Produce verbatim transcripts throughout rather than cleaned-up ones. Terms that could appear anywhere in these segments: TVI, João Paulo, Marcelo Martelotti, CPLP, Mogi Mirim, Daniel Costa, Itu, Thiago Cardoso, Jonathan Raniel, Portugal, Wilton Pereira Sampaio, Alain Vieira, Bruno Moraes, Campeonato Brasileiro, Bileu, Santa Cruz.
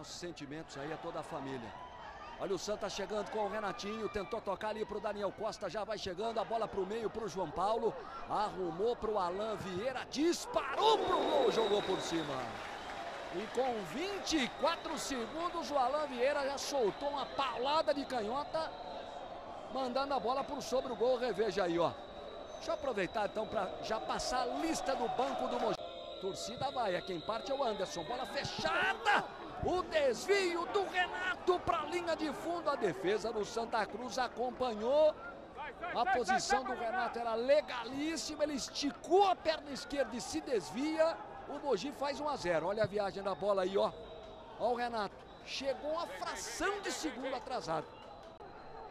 nossos sentimentos aí a toda a família. Olha o Santa chegando com o Renatinho, tentou tocar ali pro Daniel Costa, já vai chegando, a bola pro meio pro João Paulo, arrumou pro Alain Vieira, disparou pro gol, jogou por cima. E com vinte e quatro segundos o Alain Vieira já soltou uma paulada de canhota, mandando a bola por sobre o gol, reveja aí, ó. Deixa eu aproveitar então para já passar a lista do banco do Mogi. Torcida vai, é quem parte é o Anderson, bola fechada! O desvio do Renato para a linha de fundo. A defesa do Santa Cruz acompanhou. A posição do Renato era legalíssima. Ele esticou a perna esquerda e se desvia. O Mogi faz um a zero. Olha a viagem da bola aí, ó. Olha o Renato. Chegou a fração de segundo atrasado.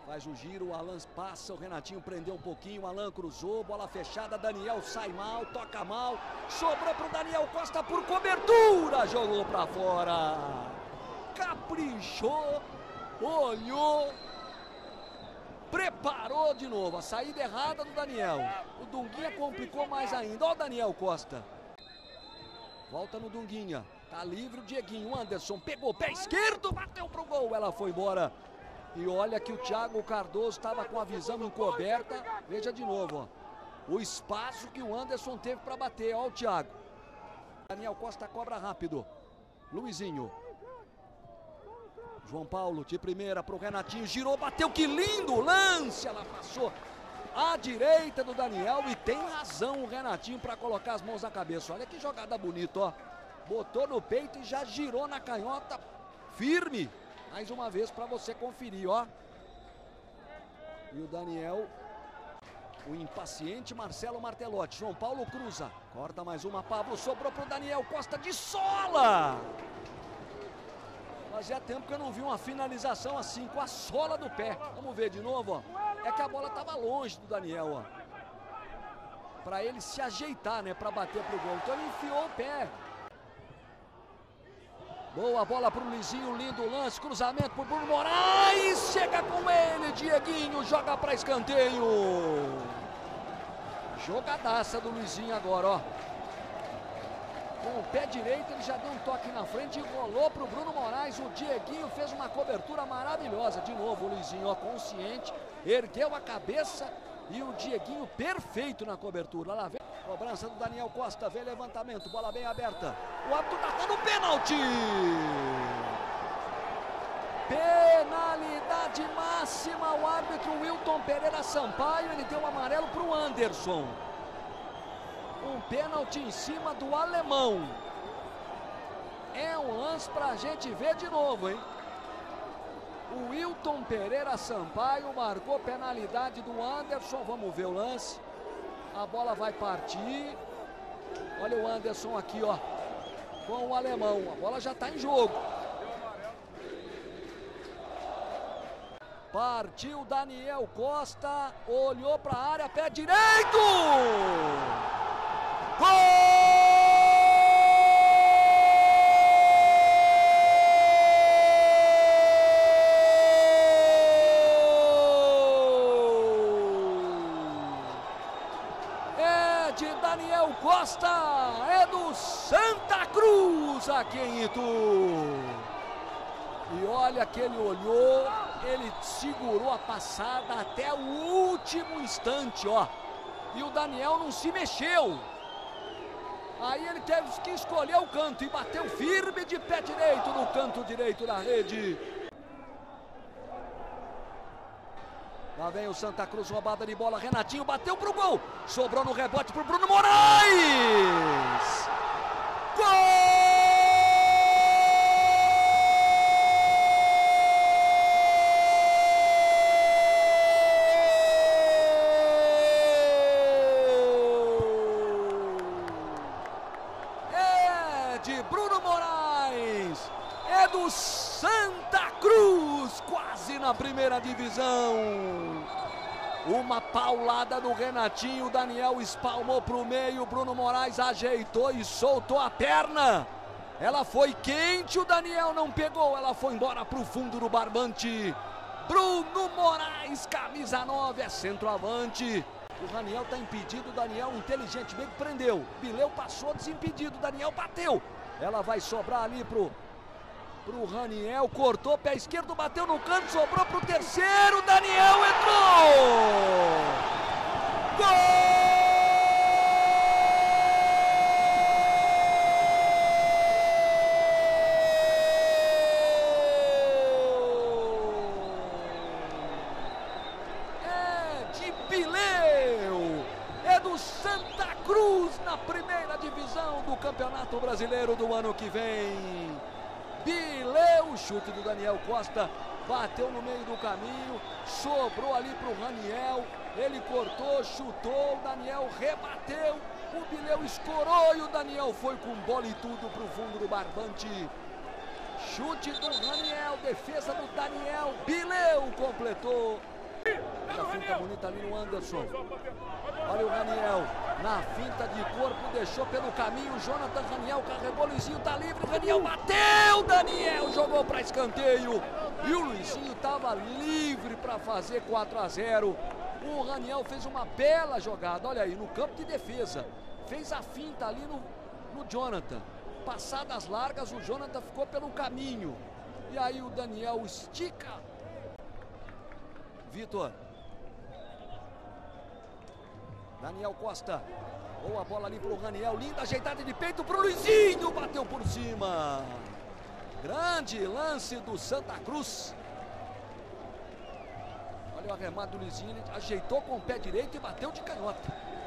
Faz o giro, o Alain passa, o Renatinho prendeu um pouquinho, o Alain cruzou, bola fechada, Daniel sai mal, toca mal, sobrou pro Daniel Costa por cobertura, jogou para fora. Caprichou, olhou, preparou de novo, a saída errada do Daniel. O Dunguinha complicou mais ainda, ó o Daniel Costa. Volta no Dunguinha, tá livre o Dieguinho, Anderson pegou, pé esquerdo, bateu pro gol, ela foi embora. E olha que o Thiago Cardoso estava com a visão encoberta. Veja de novo, ó, o espaço que o Anderson teve para bater. Olha o Thiago. Daniel Costa cobra rápido. Luizinho. João Paulo de primeira para o Renatinho. Girou, bateu. Que lindo lance! Ela passou à direita do Daniel. E tem razão o Renatinho para colocar as mãos na cabeça. Olha que jogada bonita, ó. Botou no peito e já girou na canhota. Firme. Mais uma vez para você conferir, ó. E o Daniel, o impaciente Marcelo Martelotti. João Paulo cruza, corta mais uma, Pablo sobrou pro Daniel Costa de sola. Fazia tempo que eu não vi uma finalização assim, com a sola do pé. Vamos ver de novo, ó. É que a bola tava longe do Daniel, ó. Para ele se ajeitar, né, para bater pro gol. Então ele enfiou o pé. Boa bola para o Luizinho, lindo lance, cruzamento por Bruno Moraes, chega com ele, Dieguinho, joga para escanteio. Jogadaça do Luizinho agora, ó. Com o pé direito ele já deu um toque na frente e rolou para o Bruno Moraes, o Dieguinho fez uma cobertura maravilhosa. De novo o Luizinho, ó, consciente, ergueu a cabeça e o Dieguinho perfeito na cobertura. Lá vem. Cobrança do Daniel Costa, vem levantamento, bola bem aberta. O árbitro tá dando pênalti. Penalidade máxima, o árbitro Wilton Pereira Sampaio, ele deu um amarelo para o Anderson. Um pênalti em cima do alemão. É um lance para a gente ver de novo, hein? O Wilton Pereira Sampaio marcou penalidade do Anderson, vamos ver o lance. A bola vai partir. Olha o Anderson aqui, ó. Com o alemão. A bola já tá em jogo. Partiu Daniel Costa. Olhou pra área. Pé direito. Gol! Daniel Costa é do Santa Cruz aqui em Itu. E olha que ele olhou, ele segurou a passada até o último instante, ó. E o Daniel não se mexeu. Aí ele teve que escolher o canto e bateu firme de pé direito no canto direito da rede. Lá vem o Santa Cruz, roubada de bola, Renatinho bateu pro gol, sobrou no rebote pro Bruno Moraes! Gol! É de Bruno Moraes, é do Santa Cruz, quase na primeira divisão! Uma paulada do Renatinho, Daniel espalmou para o meio, Bruno Moraes ajeitou e soltou a perna. Ela foi quente, o Daniel não pegou, ela foi embora para o fundo do barbante. Bruno Moraes, camisa nove, é centroavante. O Raniel está impedido, o Daniel inteligentemente prendeu. Bileu passou desimpedido, Daniel bateu. Ela vai sobrar ali para o pro Raniel, cortou, pé esquerdo, bateu no canto, sobrou pro terceiro, Daniel entrou! Gol! Bileu, é do Santa Cruz na primeira divisão do Campeonato Brasileiro do ano que vem. Bileu, chute do Daniel Costa, bateu no meio do caminho, sobrou ali para o Raniel, ele cortou, chutou, o Daniel rebateu, o Bileu escorou e o Daniel foi com bola e tudo para o fundo do barbante. Chute do Raniel, defesa do Daniel, Bileu completou. A finta bonita ali no Anderson. Olha o Raniel. Na finta de corpo, deixou pelo caminho. Jonathan Raniel carregou. Luizinho tá livre. Raniel bateu. Daniel jogou para escanteio. E o Luizinho tava livre para fazer quatro a zero. O Raniel fez uma bela jogada. Olha aí, no campo de defesa. Fez a finta ali no, no Jonathan. Passadas largas, o Jonathan ficou pelo caminho. E aí o Daniel estica. Vitor, Daniel Costa, boa bola ali pro Raniel, linda ajeitada de peito pro Luizinho, bateu por cima. Grande lance do Santa Cruz. Olha o arremate do Luizinho, ele ajeitou com o pé direito e bateu de canhota.